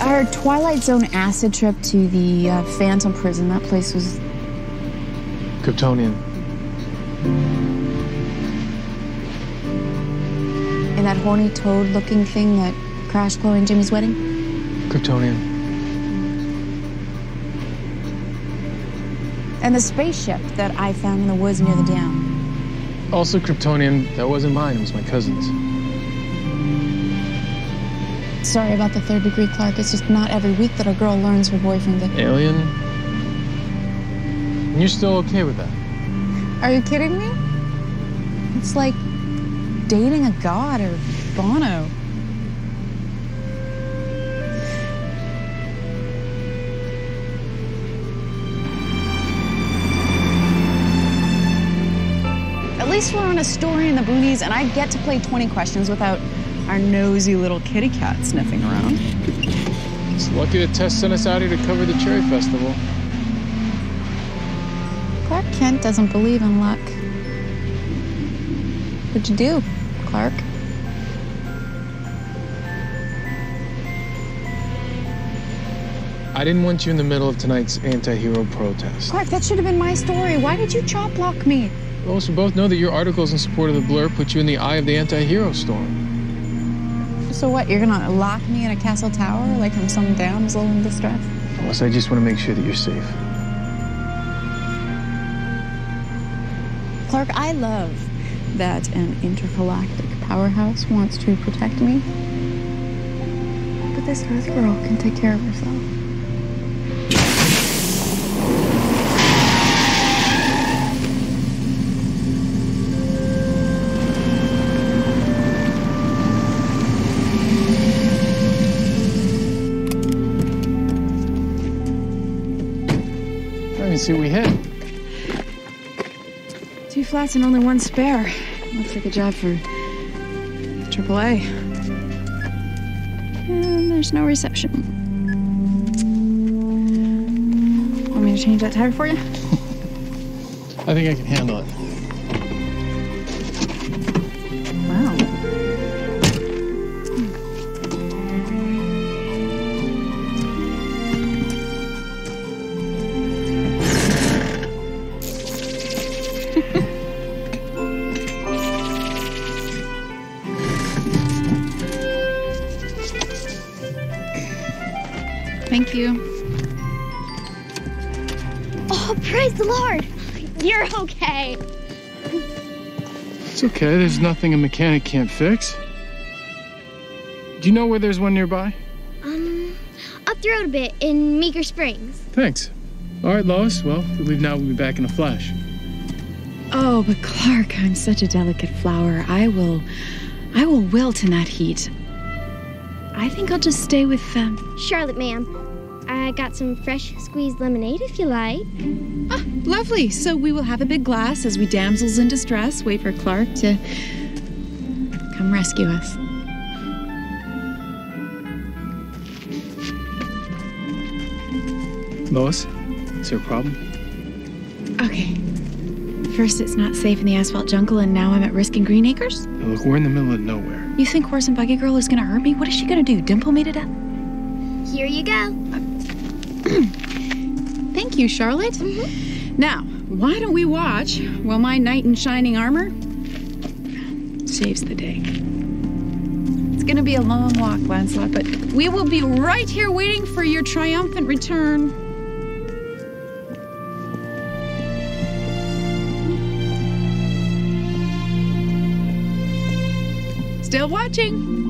Our Twilight Zone acid trip to the Phantom Prison, that place was... Kryptonian. And that horny toad-looking thing that crashed Chloe and Jimmy's wedding? Kryptonian. And the spaceship that I found in the woods near the dam. Also Kryptonian. That wasn't mine, it was my cousin's. Sorry about the third degree, Clark. It's just not every week that a girl learns her boyfriend's an alien. And you're still okay with that? Are you kidding me? It's like dating a god or Bono. At least we're on a story in the boonies, and I get to play 20 questions without our nosy little kitty cat sniffing around. It's lucky the test sent us out here to cover the Cherry Festival. Clark Kent doesn't believe in luck. What'd you do, Clark? I didn't want you in the middle of tonight's anti-hero protest. Clark, that should have been my story. Why did you chop block me? Well, we both know that your articles in support of the Blur put you in the eye of the anti-hero storm. So what, you're gonna lock me in a castle tower like I'm some damsel in distress? Unless I just want to make sure that you're safe. Clark, I love that an intergalactic powerhouse wants to protect me. But this Earth girl can take care of herself. See what we hit. 2 flats and only 1 spare. Looks like a job for AAA. And there's no reception. Want me to change that tire for you? I think I can handle it. Wow. Thank you. Oh, praise the Lord! You're okay. It's okay. There's nothing a mechanic can't fix. Do you know where there's one nearby? Up the road a bit in Meeker Springs. Thanks. All right, Lois. Well, if we leave now, we'll be back in a flash. Oh, but Clark, I'm such a delicate flower. I will wilt in that heat. I think I'll just stay with Charlotte, ma'am. I got some fresh squeezed lemonade, if you like. Ah, lovely. So we will have a big glass as we damsels in distress wait for Clark to come rescue us. Lois, is there a problem? Okay. First, it's not safe in the asphalt jungle, and now I'm at risk in Green Acres? Now look, we're in the middle of nowhere. You think Horse and Buggy Girl is gonna hurt me? What is she gonna do, dimple me to death? Here you go. Thank you, Charlotte. Mm-hmm. Now, why don't we watch while my knight in shining armor saves the day? It's gonna be a long walk, Lancelot, but we will be right here waiting for your triumphant return. Still watching.